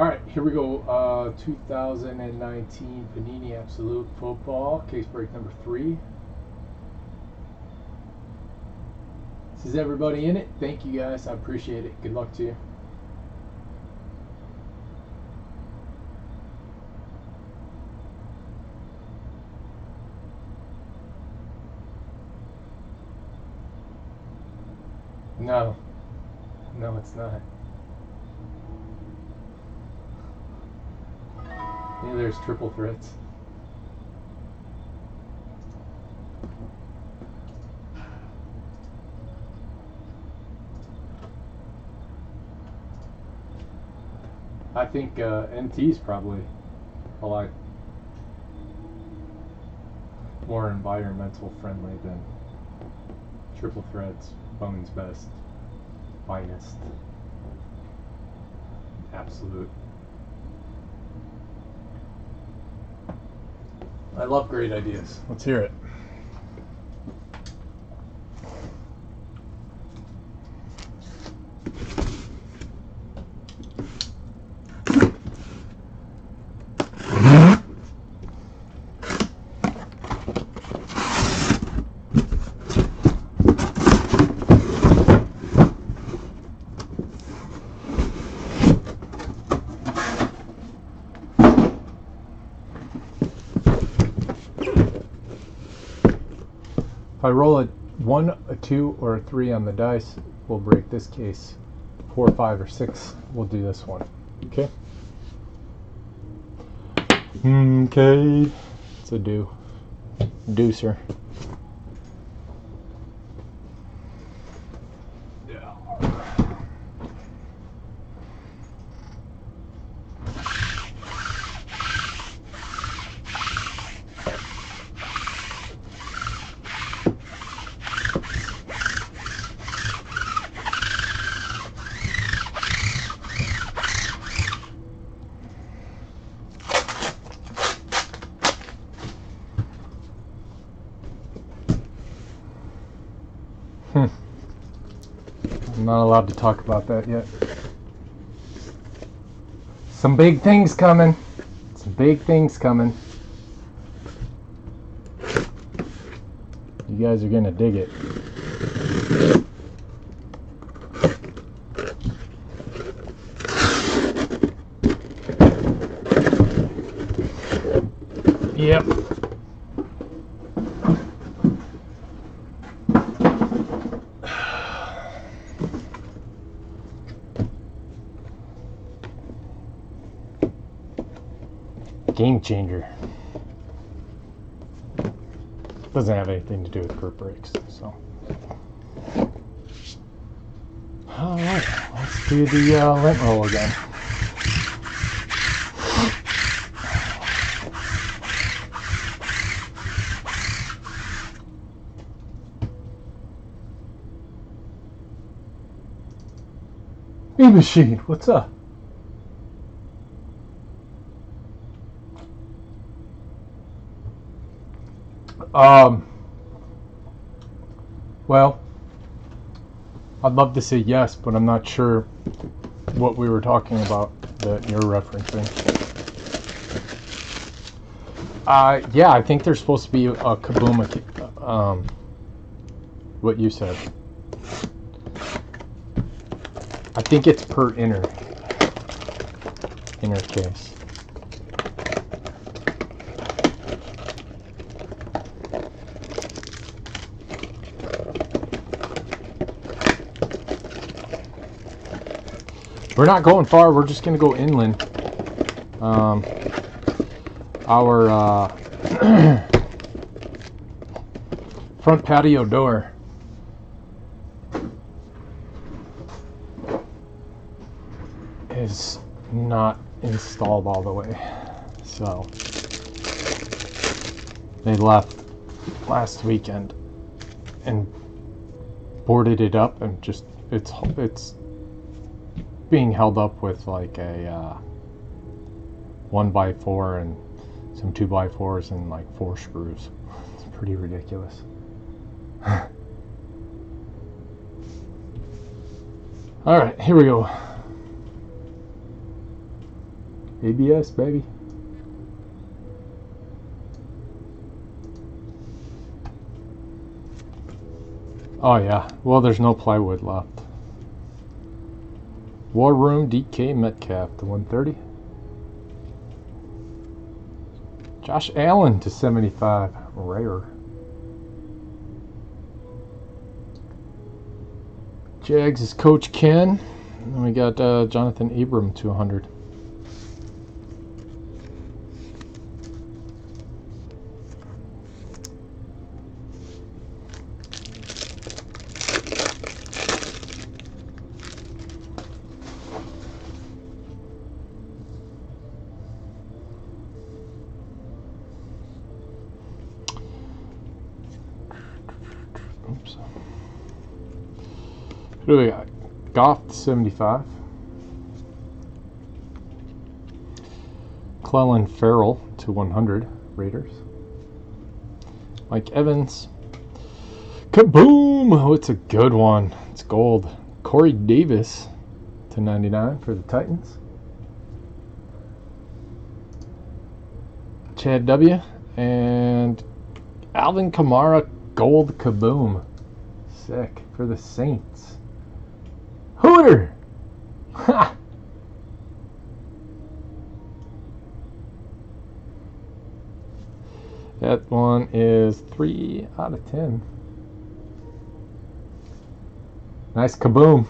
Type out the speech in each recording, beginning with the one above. All right, here we go. 2019 Panini Absolute Football, case break number 3. This is everybody in it. Thank you guys. I appreciate it. Good luck to you. No. No, it's not. Yeah, there's triple threats. I think NT's probably a lot more environmental friendly than triple threats. Bones best, finest, absolute. I love great ideas. Let's hear it. If I roll a 1, a 2, or a 3 on the dice, we'll break this case. 4, 5, or 6, we'll do this one. Okay. Okay. It's a do. Deucer. I'm not allowed to talk about that yet. Some big things coming. Some big things coming. You guys are gonna dig it. Yep. Game changer. Doesn't have anything to do with group breaks, so. All right, let's do the lint roll again. Hey, machine, what's up? Well, I'd love to say yes, but I'm not sure what we were talking about that you're referencing. Yeah, I think there's supposed to be a Kaboom, what you said. I think it's per inner case. We're not going far. We're just going to go inland. Our front patio door. Is not installed all the way. So. They left last weekend. And boarded it up and just. It's being held up with like a 1x4 and some 2x4s and like 4 screws. It's pretty ridiculous. All right, here we go. ABS, baby. Oh yeah, well there's no plywood left. War Room DK Metcalf to 130. Josh Allen to 75, rare. Jags is Coach Ken. And we got Jonathan Abram to 100. What do we got? Goff to 75. Clelin Ferrell to 100. Raiders. Mike Evans. Kaboom! Oh, it's a good one. It's gold. Corey Davis to 99 for the Titans. Chad W. And Alvin Kamara. Gold kaboom. Sick for the Saints. Hooter! Ha! That one is 3 out of 10. Nice kaboom.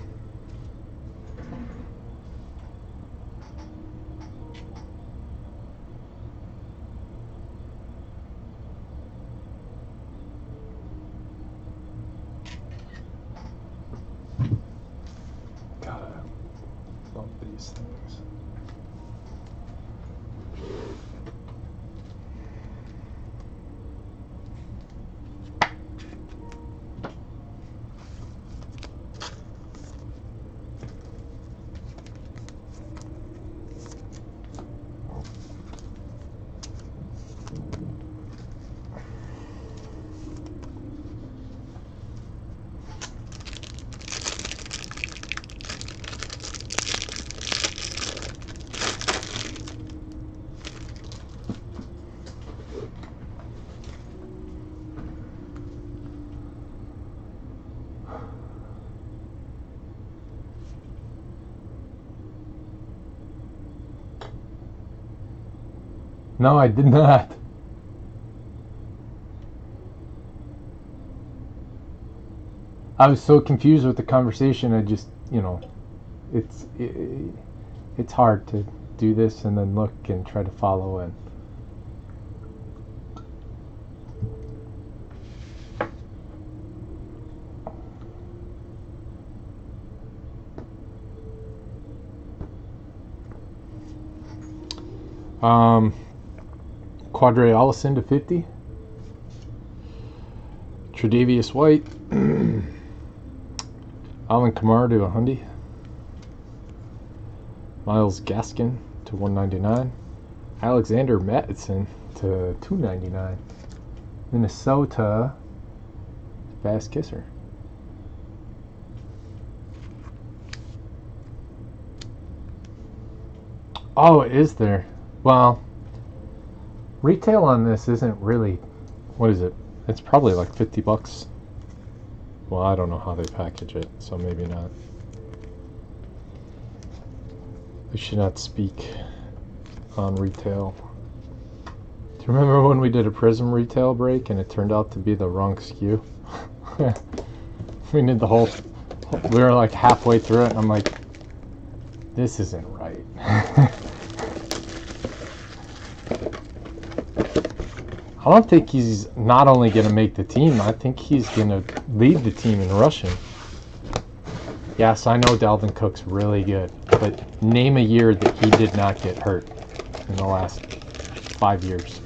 No, I did not. I was so confused with the conversation. I just, you know, it's hard to do this and then look and try to follow in. Quadree Ollison to 50. Tre'Davious White. Alvin Kamara to 100. Myles Gaskin to 199. Alexander Mattison to 299. Minnesota fast kisser. Oh, it is there. Well, retail on this isn't really, what is it? It's probably like 50 bucks. Well, I don't know how they package it, so maybe not. We should not speak on retail. Do you remember when we did a Prism retail break and it turned out to be the wrong SKU? We did the whole, we were like halfway through it and I'm like, this isn't right. I don't think he's not only going to make the team, I think he's going to lead the team in rushing. Yes, I know Dalvin Cook's really good, but name a year that he did not get hurt in the last 5 years.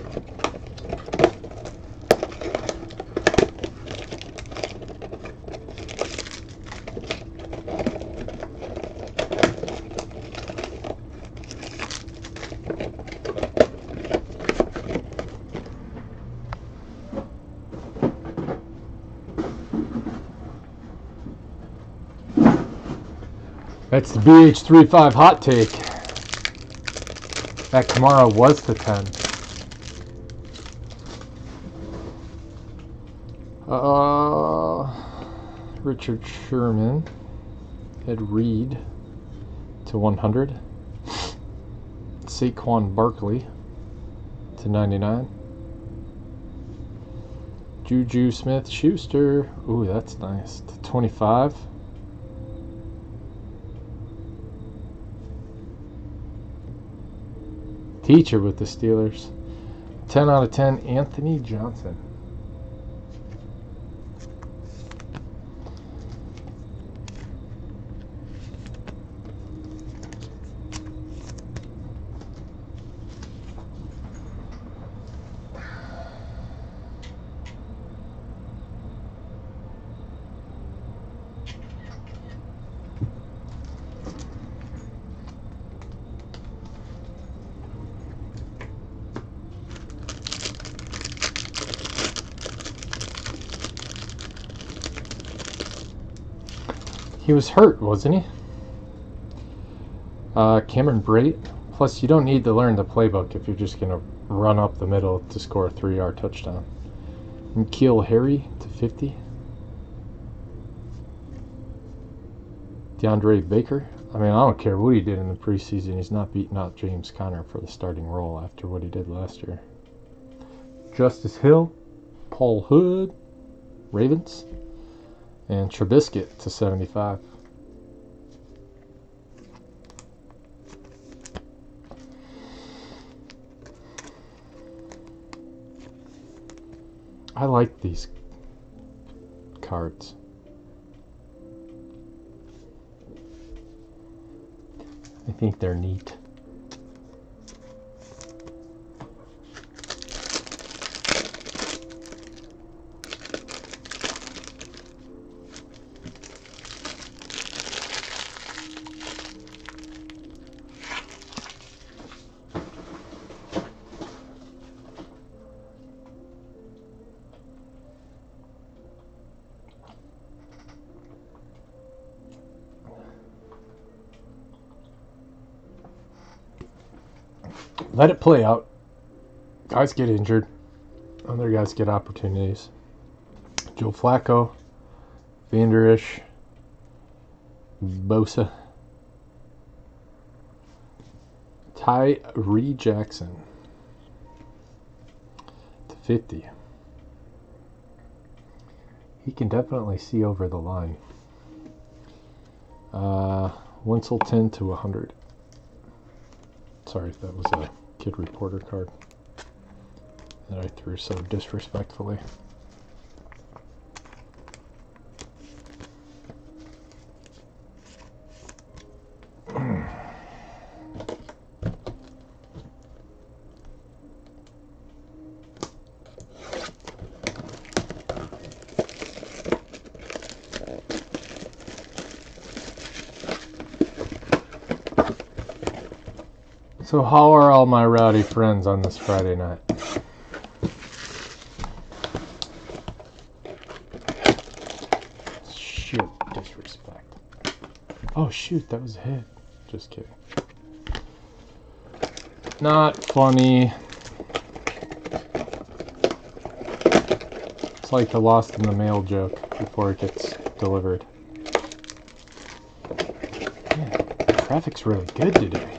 That's the BH35 hot take. That Kamara was the 10. Richard Sherman, Ed Reed to 100, Saquon Barkley to 99, Juju Smith-Schuster, ooh, that's nice, to 25, Teacher with the Steelers, 10 out of 10, Anthony Johnson. He was hurt, wasn't he? Cameron Brate. Plus, you don't need to learn the playbook if you're just going to run up the middle to score a 3-yard touchdown. N'Keal Harry to 50. DeAndre Baker. I mean, I don't care what he did in the preseason. He's not beating out James Conner for the starting role after what he did last year. Justice Hill. Paul Hood. Ravens. And Trubisky to 75. I like these cards. I think they're neat. Let it play out. Guys get injured. Other guys get opportunities. Joe Flacco, Vander Esch, Bosa, Tyree Jackson to 50. He can definitely see over the line. Winsleten to 100. Sorry if that was a Kid Reporter card that I threw so disrespectfully. So how are all my rowdy friends on this Friday night? Shoot, disrespect. Oh shoot, that was a hit. Just kidding. Not funny. It's like the lost in the mail joke before it gets delivered. Yeah, the traffic's really good today.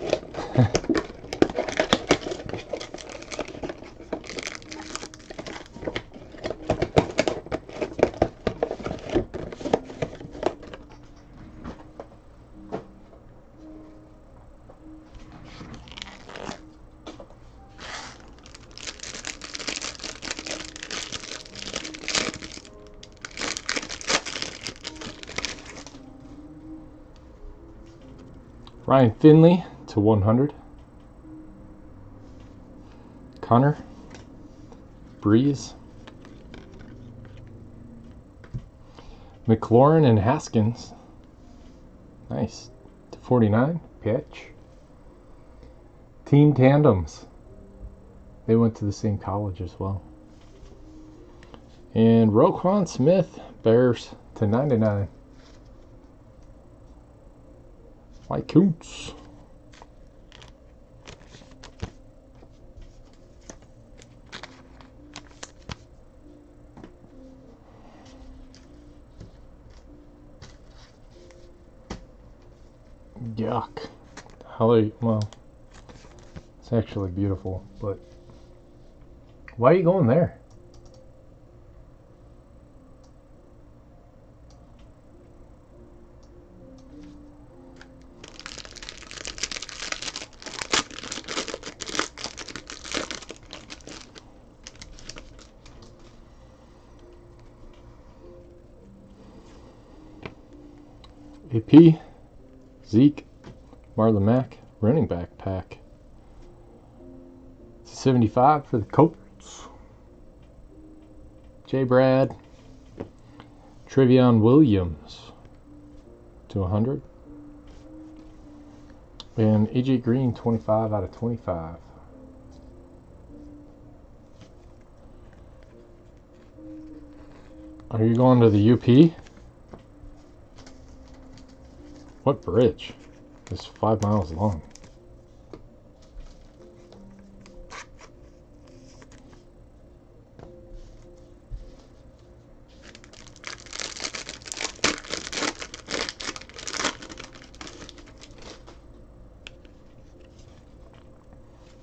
Ryan Finley to 100. Connor Breeze. McLaurin and Haskins. Nice. To 49. Pitch. Team Tandems. They went to the same college as well. And Roquan Smith, Bears to 99. My Coots. Yuck. Well, it's actually beautiful, but why are you going there? AP, Zeke, Marlon Mack, running back pack. 75 for the Colts. J. Brad, Trevion Williams /100. And A.J. Green, 25/25. Are you going to the UP? What bridge? It's 5 miles long.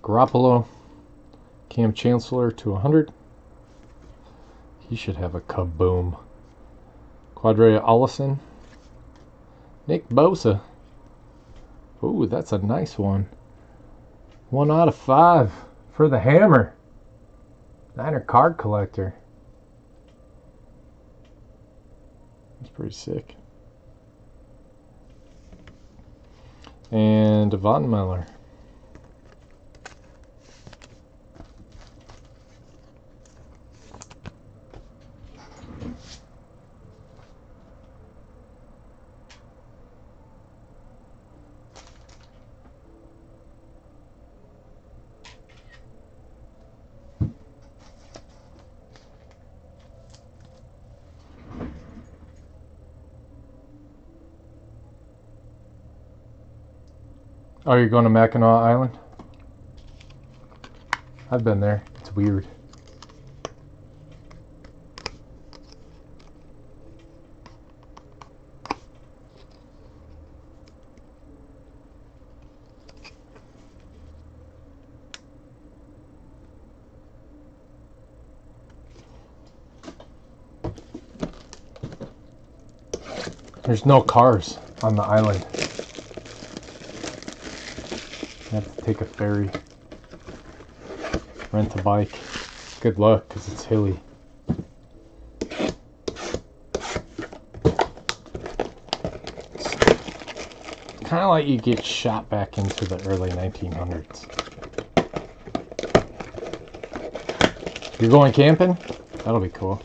Garoppolo, Cam Chancellor /100. He should have a kaboom. Quadree Ollison. Nick Bosa. Ooh, that's a nice one. 1/5 for the Hammer. Niner card collector. That's pretty sick. And Von Miller. Oh, you're going to Mackinac Island? I've been there. It's weird. There's no cars on the island. I have to take a ferry, rent a bike. Good luck, because it's hilly. It's kind of like you get shot back into the early 1900s. You're going camping? That'll be cool.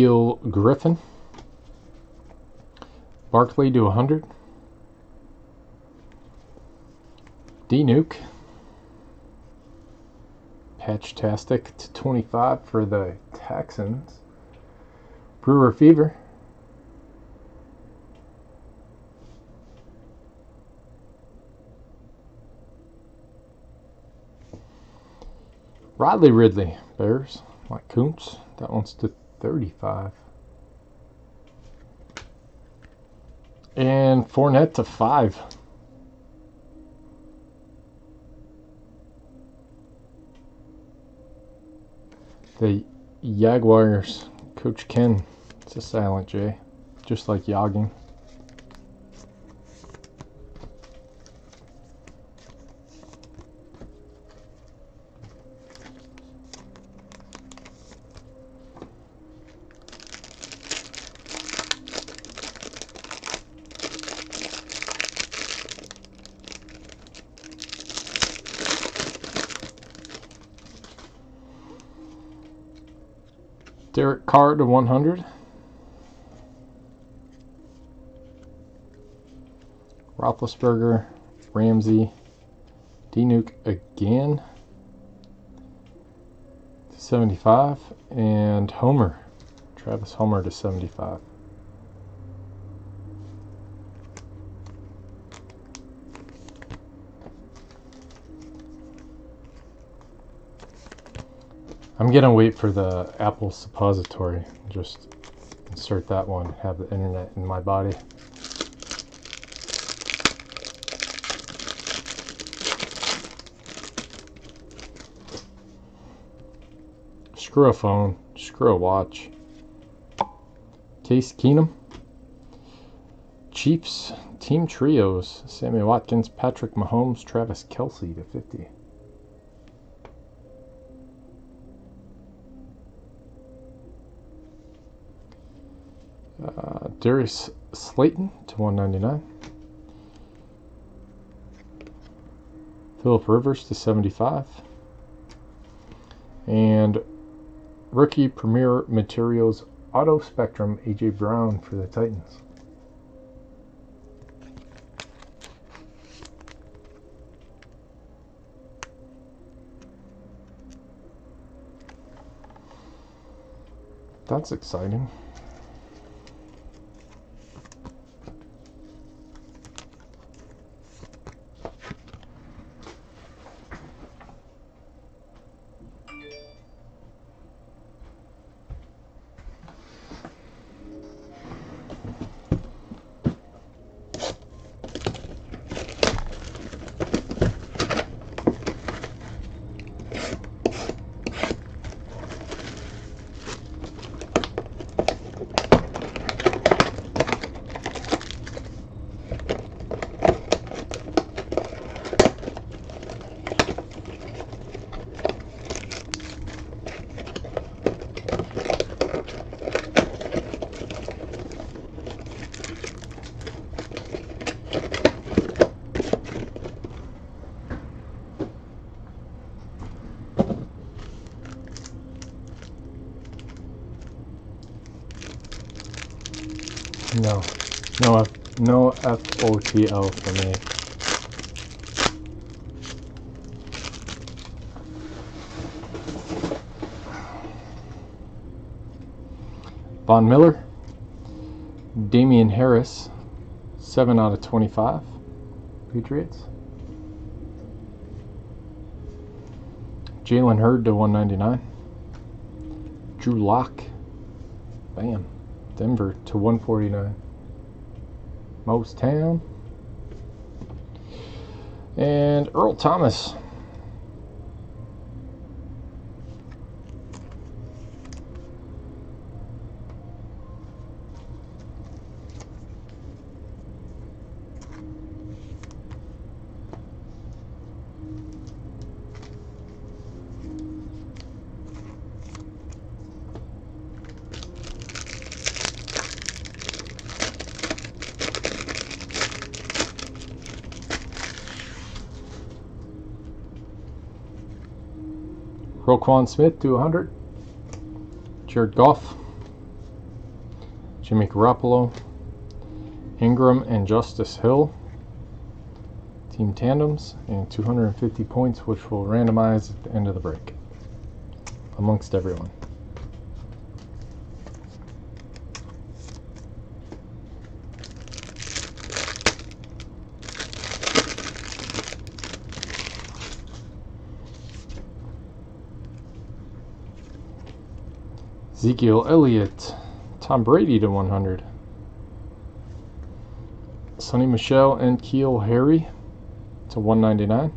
N'Keal Griffin, Barkley /100, D Nuke, Patchtastic /25 for the Texans, Brewer Fever, Rodley Ridley, Bears, Mike Kuntz, that one's /35. And Fournette /5. The Jaguars, Coach Ken. It's a silent J, just like Yogging. Derek Carr /100. Roethlisberger, Ramsey, D-Nuke again, 75, and Homer, Travis Homer to 75. I'm gonna wait for the Apple suppository, just insert that one, have the internet in my body. Screw a phone, screw a watch. Case Keenum. Chiefs, Team Trios, Sammy Watkins, Patrick Mahomes, Travis Kelce to 50. Darius Slayton to 199. Phillip Rivers to 75. And rookie Premier Materials Auto Spectrum A.J. Brown for the Titans. That's exciting. No FOTL for me. Von Miller, Damian Harris, 7/25, Patriots. Jalen Hurd to 199. Drew Lock, bam, Denver to 149. Most Town and Earl Thomas. Roquan Smith to 100, Jared Goff, Jimmy Garoppolo, Ingram and Justice Hill, team tandems, and 250 points, which will randomize at the end of the break amongst everyone. Ezekiel Elliott, Tom Brady to 100. Sonny Michel and N'Keal Harry to 199.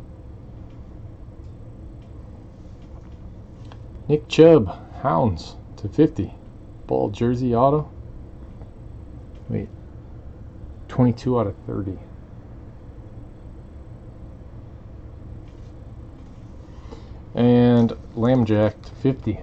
Nick Chubb, Hounds to 50. Ball jersey auto. Wait, 22/30. And Lambjack to 50.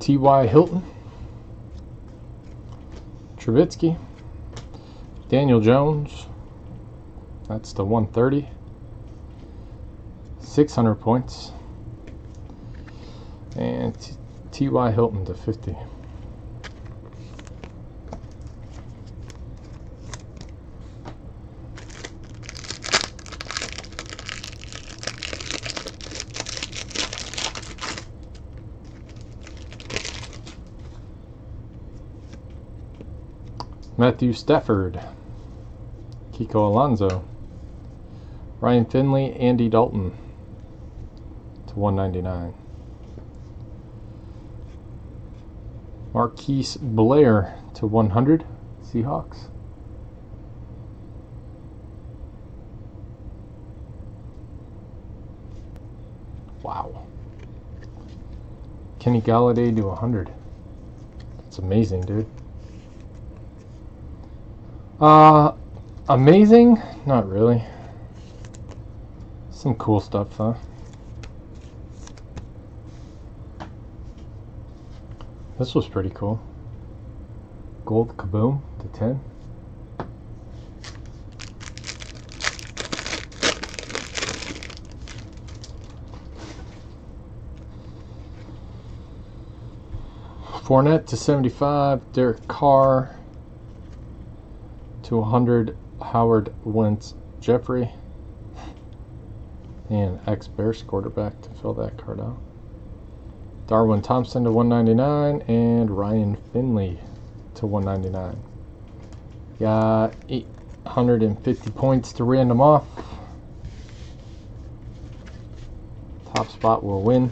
T.Y. Hilton, Trubisky, Daniel Jones, that's the 130, 600 points, and T.Y. Hilton to 50. Matthew Stafford, Kiko Alonso, Ryan Finley, Andy Dalton to 199, Marquise Blair to 100, Seahawks, wow, Kenny Galladay to 100, that's amazing, dude. Amazing? Not really. Some cool stuff, though. This was pretty cool. Gold Kaboom to 10. Fournette to 75. Derek Carr to 100, Howard Wentz Jeffrey, and ex-Bears quarterback to fill that card out. Darwin Thompson to 199 and Ryan Finley to 199. Got 850 points to random off. Top spot will win.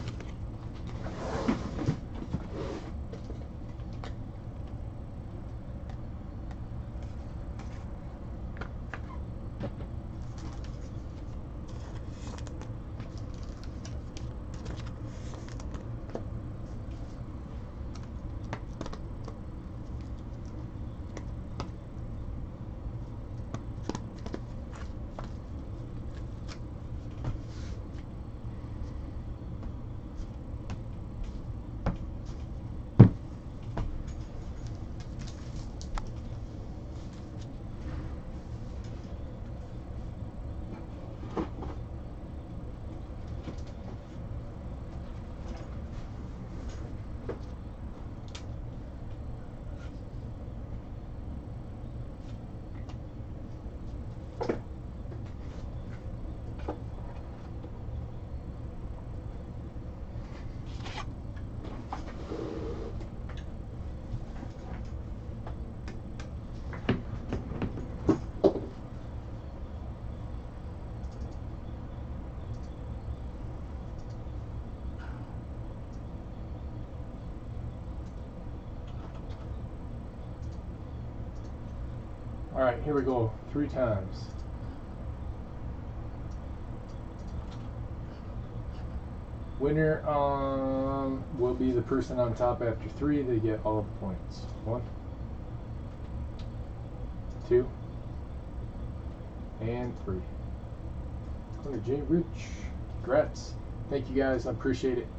All right, here we go, 3 times. Winner will be the person on top after 3. They get all the points. 1, 2, and 3. Go to Jay Rich. Congrats. Thank you guys. I appreciate it.